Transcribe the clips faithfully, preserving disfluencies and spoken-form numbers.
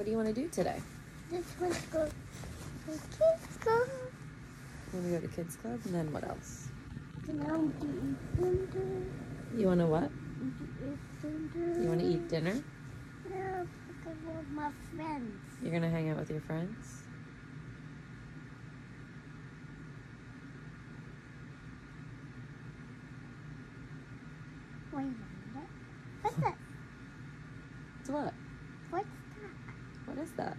What do you want to do today? I just want to go to kids club. You want to go to kids club, and then what else? And I want to eat dinner. You want to what? You want to eat dinner? No, because of my friends. You're gonna hang out with your friends? Wait a minute. What's that? It's what? What's that? What is that?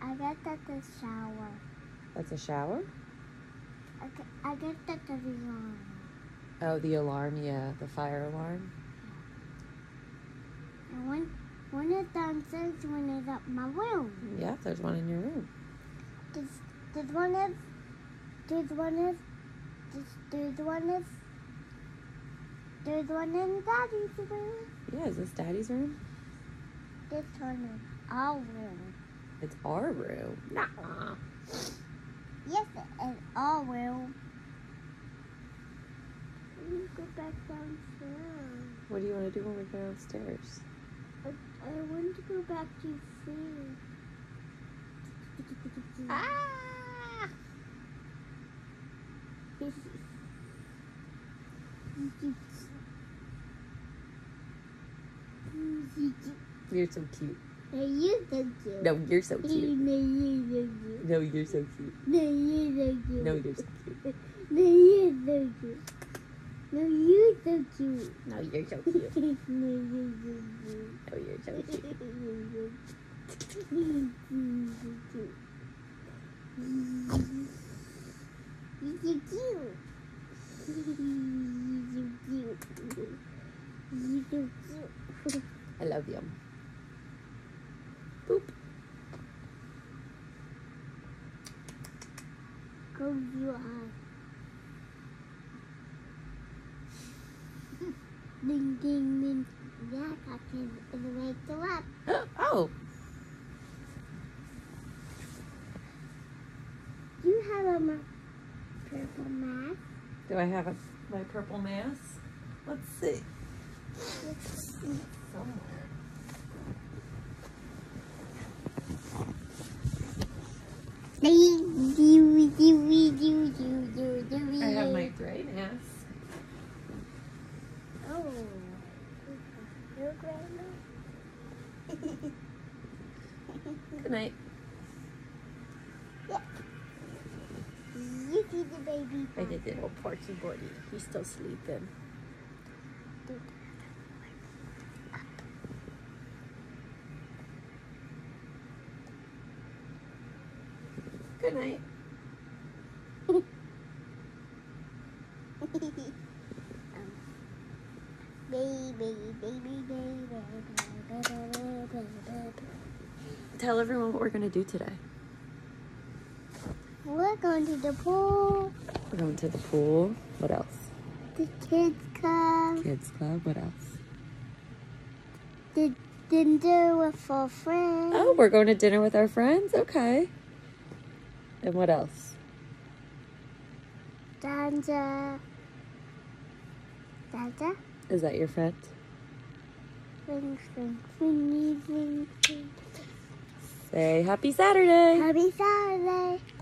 I got that the shower. That's a shower? Okay, I got that the alarm. Oh, the alarm, yeah. The fire alarm. Yeah. And one, one is downstairs, one is up my room. Yeah, there's one in your room. There's, there's one is, there's one is, there's, there's one is, there's one in Daddy's room. Yeah, is this Daddy's room? This one is our room. It's our room? Nuh-uh. Yes, it is our room. Let me go back downstairs. What do you want to do when we go downstairs? I, I want to go back to sleep. Ah! You're so cute. No, you're so cute. No, you're so cute. No, you're so cute. No, you're so cute. No, you're so cute. No, you're so cute. No, you're so cute. No, you're so cute. No, you're so cute. You're so cute. You're so cute. You're so cute. I love you. Boop. Close your eyes. Ding, ding, ding. That I can wake you up. Oh! Do you have a ma purple mask? Do I have a, my purple mask? Let's see. Let's see. Somewhere. I have my gray mask. Oh. Your gray mask? Good night. Yeah. You did the baby. I did the little porky boy. He's still sleeping. Good night. um, baby, baby, baby, baby, baby, baby. Tell everyone what we're going to do today. We're going to the pool. We're going to the pool. What else? The kids club. Kids club. What else? The dinner with our friends. Oh, we're going to dinner with our friends? Okay. And what else? Danza. Danza? Is that your friend? Ring, ring, ring, ring, ring. Say happy Saturday. Happy Saturday.